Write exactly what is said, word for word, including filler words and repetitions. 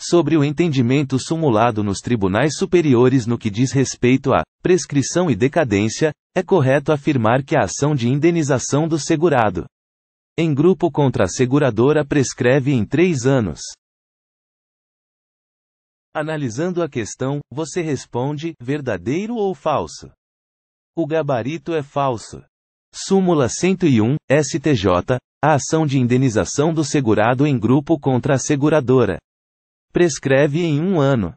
sobre o entendimento sumulado nos tribunais superiores no que diz respeito à prescrição e decadência, é correto afirmar que a ação de indenização do segurado em grupo contra a seguradora prescreve em três anos. Analisando a questão, você responde, verdadeiro ou falso? O gabarito é falso. Súmula cento e um, S T J, a ação de indenização do segurado em grupo contra a seguradora prescreve em um ano.